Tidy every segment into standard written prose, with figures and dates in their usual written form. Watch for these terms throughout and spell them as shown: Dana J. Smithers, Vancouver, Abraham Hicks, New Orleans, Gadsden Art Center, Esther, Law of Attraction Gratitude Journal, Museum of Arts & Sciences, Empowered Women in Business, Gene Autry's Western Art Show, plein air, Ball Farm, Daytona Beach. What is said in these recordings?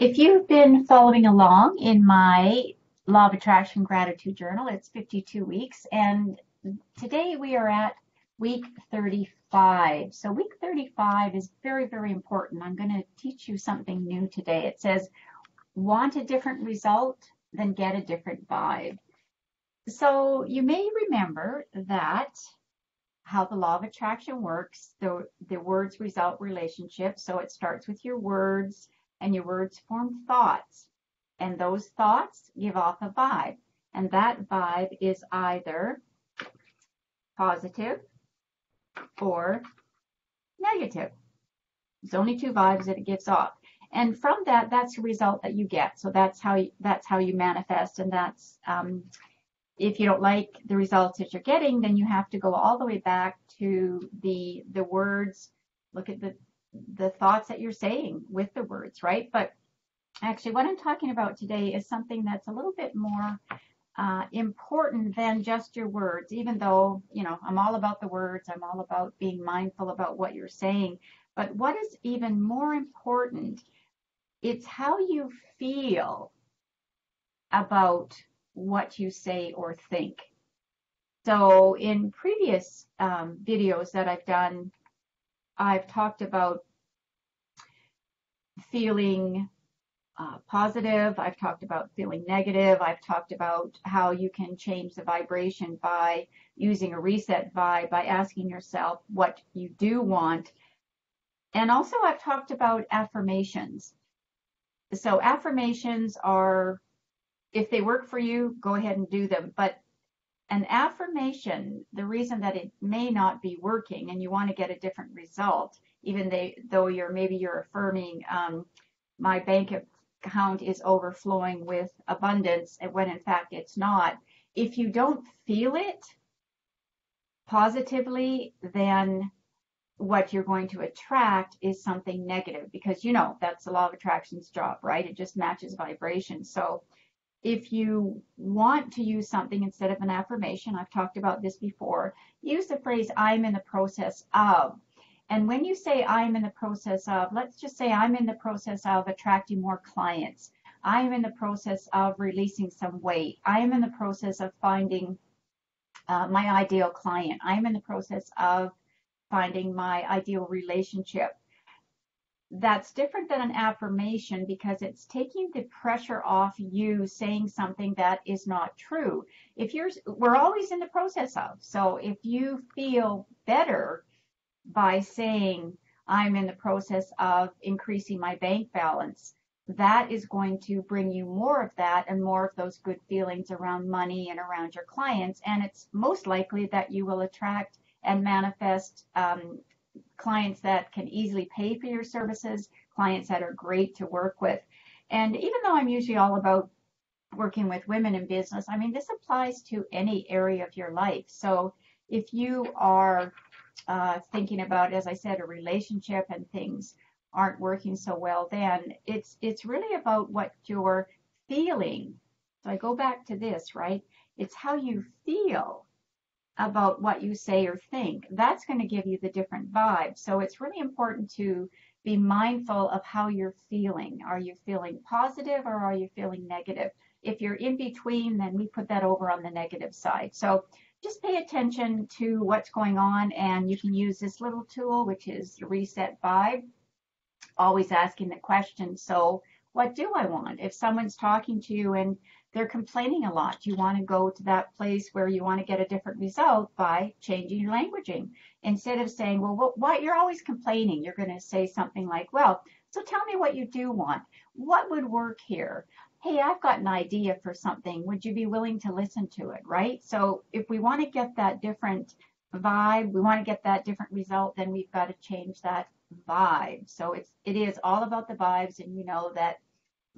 If you've been following along in my Law of Attraction Gratitude Journal, it's 52 weeks, and today we are at week 35. So week 35 is very, very important. I'm going to teach you something new today. It says, want a different result, then get a different vibe. So you may remember that how the Law of Attraction works, the words result relationship. So it starts with your words, and your words form thoughts, and those thoughts give off a vibe, and that vibe is either positive or negative. There's only two vibes that it gives off, and from that, that's the result that you get. So that's how you manifest, and that's if you don't like the results that you're getting, then you have to go all the way back to the words. Look at the thoughts that you're saying with the words, right? But actually what I'm talking about today is something that's a little bit more important than just your words, even though, you know, I'm all about the words, I'm all about being mindful about what you're saying. But what is even more important, it's how you feel about what you say or think. So in previous videos that I've done, I've talked about feeling positive. I've talked about feeling negative. I've talked about how you can change the vibration by using a reset vibe, by asking yourself what you do want. And also I've talked about affirmations. So affirmations are, if they work for you, go ahead and do them. But an affirmation, the reason that it may not be working and you want to get a different result, even though maybe you're affirming my bank account is overflowing with abundance, when in fact it's not. If you don't feel it positively, then what you're going to attract is something negative, because you know that's the Law of Attraction's job, right? It just matches vibration. So if you want to use something instead of an affirmation, I've talked about this before, use the phrase, I'm in the process of. And when you say I'm in the process of, let's just say I'm in the process of attracting more clients. I'm in the process of releasing some weight. I'm in the process of finding my ideal client. I'm in the process of finding my ideal relationship. That's different than an affirmation, because it's taking the pressure off you saying something that is not true. We're always in the process of. So if you feel better by saying, I'm in the process of increasing my bank balance, that is going to bring you more of that and more of those good feelings around money and around your clients. And it's most likely that you will attract and manifest clients that can easily pay for your services, clients that are great to work with. And even though I'm usually all about working with women in business, I mean, this applies to any area of your life. So if you are thinking about, as I said, a relationship and things aren't working so well, then it's really about what you're feeling. So I go back to this, right? It's how you feel about what you say or think. That's going to give you the different vibe. So it's really important to be mindful of how you're feeling. Are you feeling positive or are you feeling negative? If you're in between, then we put that over on the negative side. So just pay attention to what's going on, and you can use this little tool, which is the reset vibe, always asking the question, so what do I want? If someone's talking to you and they're complaining a lot, you want to go to that place where you want to get a different result by changing your languaging. Instead of saying, well, what, you're always complaining, you're going to say something like, well, so tell me what you do want. What would work here? Hey, I've got an idea for something. Would you be willing to listen to it, right? So if we want to get that different vibe, we want to get that different result, then we've got to change that vibe. So it is all about the vibes, and you know that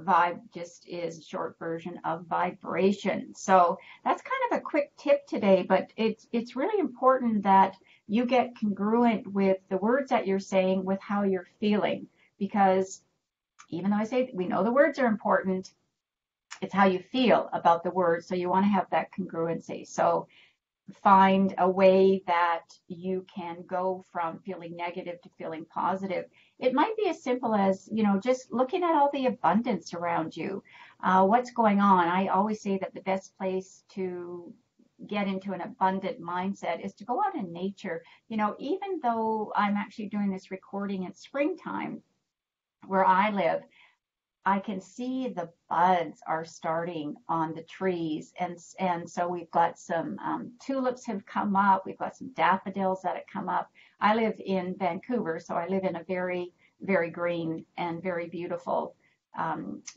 vibe just is a short version of vibration. So that's kind of a quick tip today, but it's really important that you get congruent with the words that you're saying with how you're feeling, because even though I say we know the words are important, it's how you feel about the words. So you want to have that congruency. So find a way that you can go from feeling negative to feeling positive. It might be as simple as, you know, just looking at all the abundance around you. What's going on? I always say that the best place to get into an abundant mindset is to go out in nature. You know, even though I'm actually doing this recording in springtime where I live, I can see the buds are starting on the trees. And so we've got some tulips have come up. We've got some daffodils that have come up. I live in Vancouver, so I live in a very, very green and very beautiful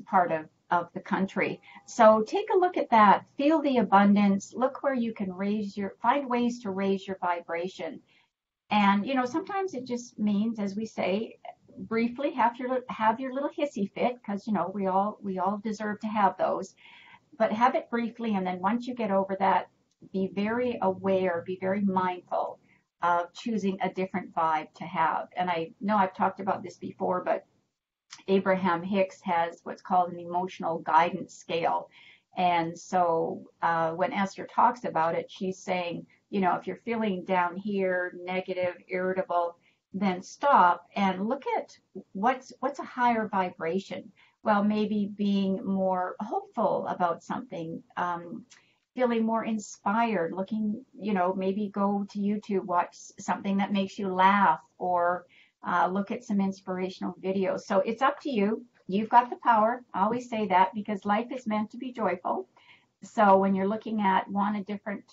part of the country. So take a look at that. Feel the abundance. Look where you can find ways to raise your vibration. And, you know, sometimes it just means, as we say, briefly have your little hissy fit, because, you know, we all deserve to have those, but have it briefly. And then once you get over that, be very aware, be very mindful of choosing a different vibe to have. And I know I've talked about this before, but Abraham Hicks has what's called an emotional guidance scale. And so when Esther talks about it, she's saying, you know, if you're feeling down here, negative, irritable, then stop and look at what's a higher vibration. Well, maybe being more hopeful about something, feeling more inspired, looking, you know, maybe go to YouTube, watch something that makes you laugh, or look at some inspirational videos. So it's up to you. You've got the power. I always say that, because life is meant to be joyful. So when you're looking at want a different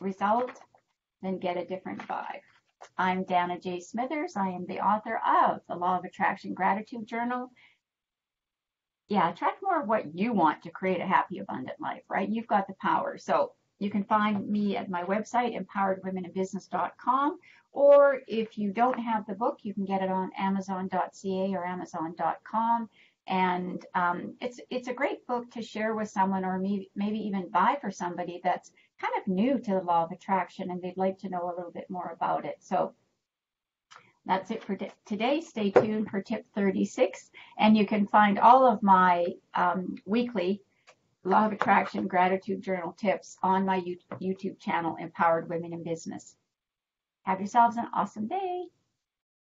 result, then get a different vibe. I'm Dana J. Smithers. I am the author of the Law of Attraction Gratitude Journal. Yeah, attract more of what you want to create a happy, abundant life, right? You've got the power. So you can find me at my website, empoweredwomeninbusiness.com. Or if you don't have the book, you can get it on amazon.ca or amazon.com. And it's a great book to share with someone, or maybe even buy for somebody that's kind of new to the Law of Attraction and they'd like to know a little bit more about it. So that's it for today. Stay tuned for tip 36, and you can find all of my weekly Law of Attraction Gratitude Journal tips on my YouTube channel, Empowered Women in Business. Have yourselves an awesome day.